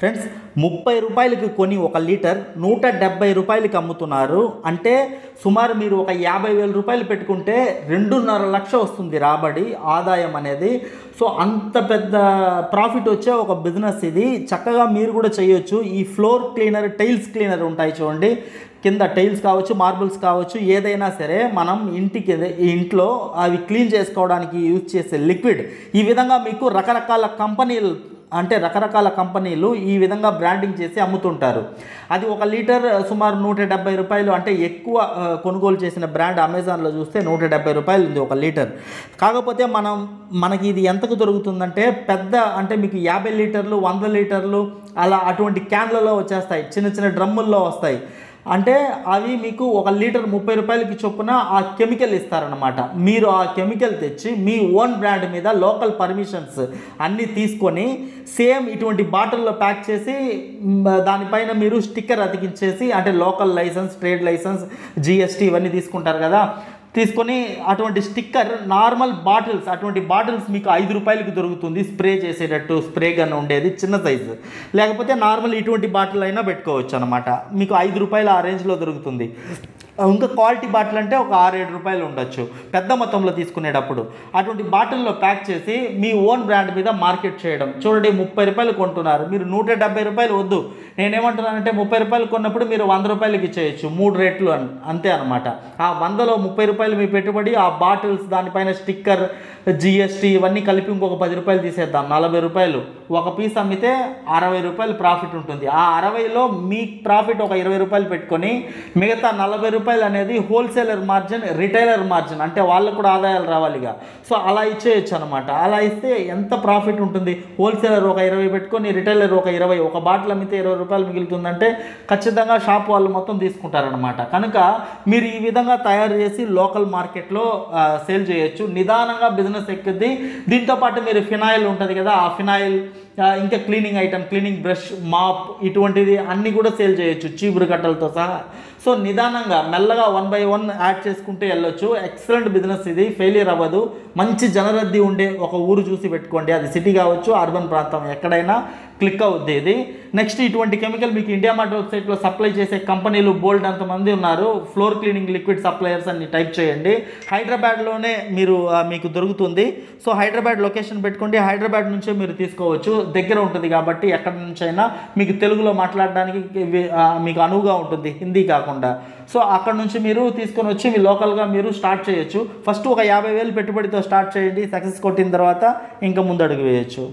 friends 30 రూపాయలకు కొని 1 litre 170 రూపాయలకు అమ్ముతున్నారు అంటే సుమారు మీరు ఒక 50000 రూపాయలు పెట్టుకుంటే 2.5 లక్షలు వస్తుంది రాబడి ఆదాయం అనేది సో అంత పెద్ద ప్రాఫిట్ వచ్చే ఒక బిజినెస్ ఇది చక్కగా మీరు కూడా చేయొచ్చు ఈ ఫ్లోర్ క్లీనర్ టైల్స్ క్లీనర్ ఉంటాయి చూడండి కింద టైల్స్ కావచ్చు మార్బుల్స్ కావచ్చు ఏదైనా సరే మనం ఇంట్లో అవి క్లీన్ చేసుకోవడానికి యూజ్ చేసే లిక్విడ్ ఈ విధంగా మీకు రకరకాల కంపెనీలు అంటే రకరకాల కంపెనీలు ఈ విధంగా బ్రాండింగ్ చేసి అమ్ముతుంటారు అది 1 లీటర్ సుమారు 170 రూపాయలు అంటే ఎక్కువ కొనుగోలు చేసిన బ్రాండ్ అమెజాన్ లో చూస్తే 170 రూపాయలు ఉంది 1 లీటర్ కాకపోతే మనకి ఇది ఎంతకు దొరుకుతుందంటే పెద్ద అంటే మీకు 50 లీటర్లు 100 లీటర్లు అలా అటువంటి క్యాన్లలో వచ్చేస్తాయి చిన్న చిన్న డ్రమ్ముల్లో వస్తాయి అంటే అవి మీకు 1 లీటర్ 30 రూపాయలకి చొప్పున ఆ కెమికల్ ఇస్తారన్నమాట మీరు ఆ కెమికల్ తెచ్చి మీ ఓన్ బ్రాండ్ మీద లోకల్ పర్మిషన్స్ అన్ని తీసుకొని సేమ్ ఇటువంటి బాటిల్లో ప్యాక్ చేసి దానిపైన మీరు స్టిక్కర్ అతికించేసి అంటే local licence trade licence GST ఇవన్నీ తీసుకుంటారు కదా తీసుకొని అటువంటి స్టిక్కర్ నార్మల్ బాటిల్స్ అటువంటి బాటిల్స్ మీకు 5 రూపాయలకు దొరుకుతుంది స్ప్రే చేసేటట్టు స్ప్రే గన్ ఉండేది చిన్న సైజు లేకపోతే నార్మల్ ఇటువంటి బాటిల్ అయినా పెట్టుకోవచ్చు అన్నమాట మీకు 5 రూపాయల ఆ రేంజ్లో దొరుకుతుంది ఇంకా క్వాలిటీ బాటిల్ అంటే ఒక 6-7 రూపాయలు ఉండొచ్చు పెద్ద మొత్తంలో తీసుకునేటప్పుడు అటువంటి బాటిల్లో ప్యాక్ చేసి మీ ఓన్ బ్రాండ్ మీద మార్కెట్ చేయడం చూడండి 30 రూపాయలు కొంటున్నారు మీరు 170 రూపాయలు వద్దు నేనేమంటున్నానంటే 30 రూపాయలు కొన్నప్పుడు మీరు 100 రూపాయలకి చేయొచ్చు 3 రేట్లు అంతే అనమాట ఆ 100లో 30 రూపాయలు మీ పెట్టుబడి ఆ బాటిల్స్ దానిపైన స్టిక్కర్ GST ఇవన్నీ కలిపి ఇంకొక 10 రూపాయలు తీసేద్దాం 40 రూపాయలు ఒక పీస్ అమ్మితే 60 రూపాయలు ప్రాఫిట్ ఉంటుంది ఆ 60లో మీ ప్రాఫిట్ ఒక 20 రూపాయలు పెట్టుకొని మిగతా 40 రూపాయలు అనేది హోల్సేలర్ మార్జిన్ రిటైలర్ మార్జిన్ అంటే వాళ్ళకు కూడా ఆదాయాలు రావాలిగా సో అలా ఇచ్చేయచ్చు అనమాట అలా ఇస్తే ఎంత ప్రాఫిట్ ఉంటుంది హోల్సేలర్ ఒక 20 పెట్టుకొని రిటైలర్ ఒక 20 ఒక బాటిల్ అమ్మితే 20 రూపాయలు మిగులుతుందంటే ఖచ్చితంగా షాప్ వాళ్ళు మొత్తం తీసుకుంటారనమాట కనుక మీరు ఈ విధంగా తయారు చేసి లోకల్ మార్కెట్లో సేల్ చేయొచ్చు నిదానంగా బిజినెస్ ఎక్కుద్ది దీంతోపాటు మీరు ఫినాయిల్ ఉంటుంది కదా ఆ ఫినాయిల్ ఇంకా cleaning item cleaning brush mop ఇటువంటిది అన్నీ కూడా సేల్ చేయొచ్చు చీపురు కట్టలతో సహా సో నిదానంగా మెల్లగా 1 by 1 యాడ్ చేసుకుంటే వెళ్ళొచ్చు ఎక్సలెంట్ బిజినెస్ ఇది ఫెయిల్యూర్ అవ్వదు మంచి జనరద్దీ ఉండే ఒక ఊరు చూసి పెట్టుకోండి అది సిటీ కావచ్చు అర్బన్ ప్రాంతం ఎక్కడైనా క్లిక్ అవుద్ది ఇది నెక్స్ట్ ఇటువంటి కెమికల్ మీకు ఇండియా మార్ట్ వెబ్సైట్లో సప్లై చేసే కంపెనీలు బోల్డ్ అంతమంది ఉన్నారు ఫ్లోర్ క్లీనింగ్ లిక్విడ్ సప్లయర్స్ అని టైప్ చేయండి హైదరాబాద్లోనే మీకు దొరుకుతుంది సో హైదరాబాద్ లొకేషన్ పెట్టుకోండి హైదరాబాద్ నుంచే మీరు తీసుకోవచ్చు దగ్గర ఉంటుంది కాబట్టి ఎక్కడి నుంచైనా మీకు తెలుగులో మాట్లాడడానికి మీకు అనువుగా ఉంటుంది హిందీ కాకుండా సో అక్కడ నుంచి మీరు తీసుకొని వచ్చి మీ లోకల్గా మీరు స్టార్ట్ చేయొచ్చు ఫస్ట్ ఒక 50000 పెట్టుబడితో స్టార్ట్ చేయండి సక్సెస్ కొట్టిన తర్వాత ఇంకా ముందడుగు వేయచ్చు